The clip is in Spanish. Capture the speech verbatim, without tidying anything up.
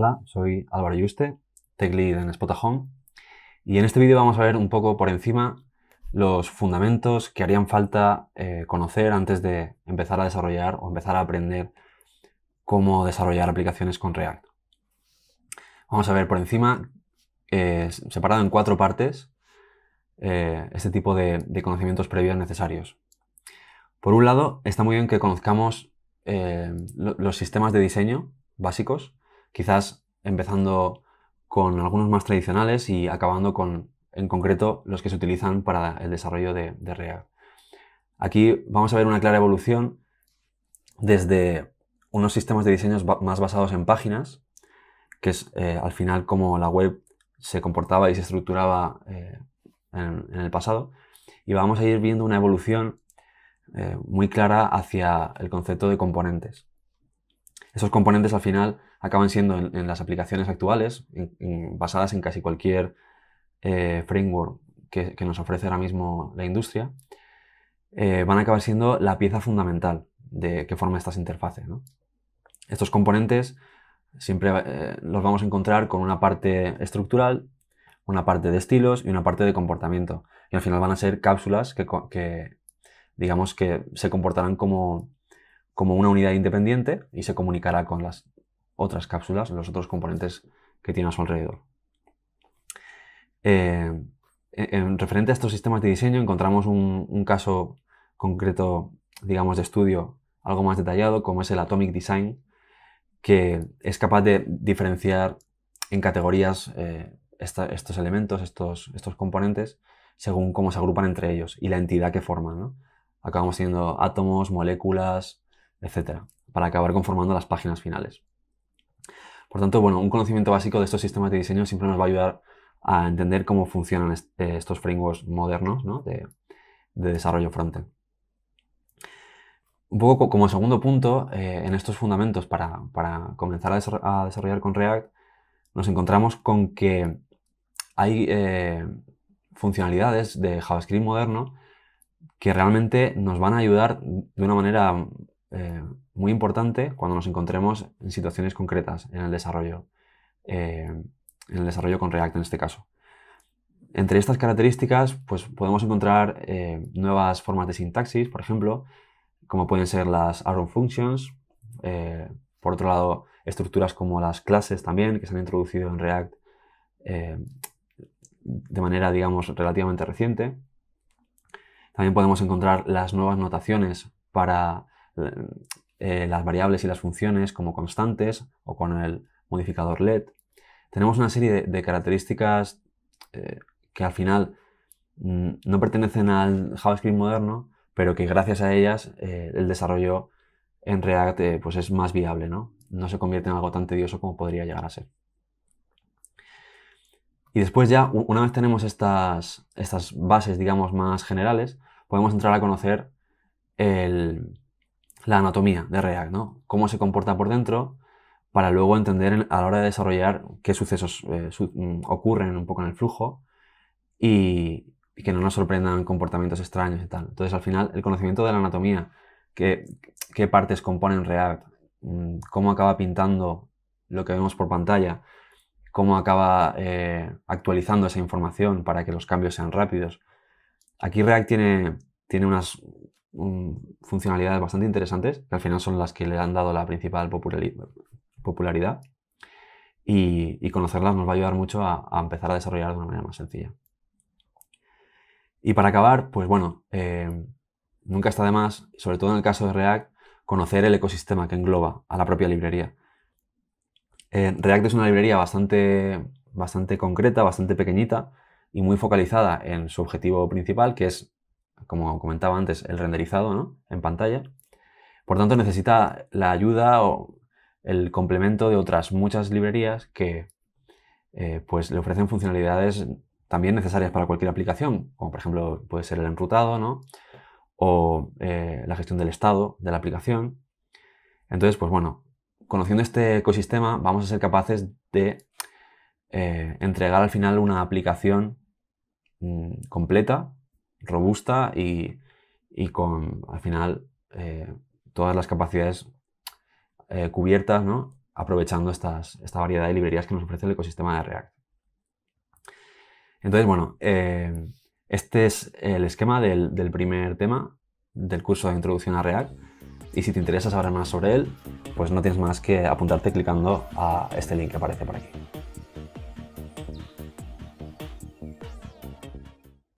Hola, soy Álvaro Yuste, Tech Lead en Spotahome, y en este vídeo vamos a ver un poco por encima los fundamentos que harían falta eh, conocer antes de empezar a desarrollar o empezar a aprender cómo desarrollar aplicaciones con React. Vamos a ver por encima, eh, separado en cuatro partes, eh, este tipo de, de conocimientos previos necesarios. Por un lado, está muy bien que conozcamos eh, los sistemas de diseño básicos, quizás empezando con algunos más tradicionales y acabando con, en concreto, los que se utilizan para el desarrollo de, de React. Aquí vamos a ver una clara evolución desde unos sistemas de diseños más basados en páginas, que es eh, al final como la web se comportaba y se estructuraba eh, en, en el pasado, y vamos a ir viendo una evolución eh, muy clara hacia el concepto de componentes. Esos componentes al final acaban siendo en, en las aplicaciones actuales, en, en, basadas en casi cualquier eh, framework que, que nos ofrece ahora mismo la industria, eh, van a acabar siendo la pieza fundamental de que forma estas interfaces, ¿no? Estos componentes siempre eh, los vamos a encontrar con una parte estructural, una parte de estilos y una parte de comportamiento. Y al final van a ser cápsulas que, que digamos que se comportarán como, como una unidad independiente y se comunicará con las otras cápsulas, los otros componentes que tiene a su alrededor. Eh, en, en referente a estos sistemas de diseño encontramos un, un caso concreto, digamos, de estudio algo más detallado, como es el Atomic Design, que es capaz de diferenciar en categorías eh, esta, estos elementos, estos, estos componentes, según cómo se agrupan entre ellos y la entidad que forman, ¿no? Acabamos teniendo átomos, moléculas, etcétera, para acabar conformando las páginas finales. Por tanto, bueno, un conocimiento básico de estos sistemas de diseño siempre nos va a ayudar a entender cómo funcionan est estos frameworks modernos, ¿no? de, de desarrollo frontend. Un poco como segundo punto, eh, en estos fundamentos para, para comenzar a desarrollar con React, nos encontramos con que hay eh, funcionalidades de JavaScript moderno que realmente nos van a ayudar de una manera eh, muy importante cuando nos encontremos en situaciones concretas en el desarrollo, eh, en el desarrollo con React en este caso. Entre estas características, pues, podemos encontrar eh, nuevas formas de sintaxis, por ejemplo, como pueden ser las Arrow functions, eh, por otro lado, estructuras como las clases también, que se han introducido en React eh, de manera, digamos, relativamente reciente. También podemos encontrar las nuevas notaciones para eh, las variables y las funciones como constantes o con el modificador let. Tenemos una serie de, de características eh, que al final mm, no pertenecen al JavaScript moderno, pero que gracias a ellas eh, el desarrollo en React eh, pues es más viable, ¿no? No se convierte en algo tan tedioso como podría llegar a ser. Y después ya, una vez tenemos estas, estas bases, digamos, más generales, podemos entrar a conocer el, la anatomía de React, ¿no? Cómo se comporta por dentro, para luego entender a la hora de desarrollar qué sucesos eh, su- ocurren un poco en el flujo y y que no nos sorprendan comportamientos extraños y tal. Entonces, al final, el conocimiento de la anatomía, qué, qué partes componen React, cómo acaba pintando lo que vemos por pantalla, cómo acaba eh, actualizando esa información para que los cambios sean rápidos. Aquí React tiene, tiene unas un, funcionalidades bastante interesantes, que al final son las que le han dado la principal popularidad, y, y conocerlas nos va a ayudar mucho a, a empezar a desarrollar de una manera más sencilla. Y para acabar, pues bueno, eh, nunca está de más, sobre todo en el caso de React, conocer el ecosistema que engloba a la propia librería. Eh, React es una librería bastante, bastante concreta, bastante pequeñita y muy focalizada en su objetivo principal, que es, como comentaba antes, el renderizado, ¿no? En pantalla. Por tanto, necesita la ayuda o el complemento de otras muchas librerías que eh, pues le ofrecen funcionalidades también necesarias para cualquier aplicación, como por ejemplo puede ser el enrutado, ¿no? O eh, la gestión del estado de la aplicación. Entonces, pues bueno, conociendo este ecosistema vamos a ser capaces de eh, entregar al final una aplicación mmm, completa, robusta y, y con al final eh, todas las capacidades eh, cubiertas, ¿no? aprovechando estas, esta variedad de librerías que nos ofrece el ecosistema de React. Entonces, bueno, eh, este es el esquema del, del primer tema del curso de introducción a React, y si te interesa saber más sobre él, pues no tienes más que apuntarte clicando a este link que aparece por aquí.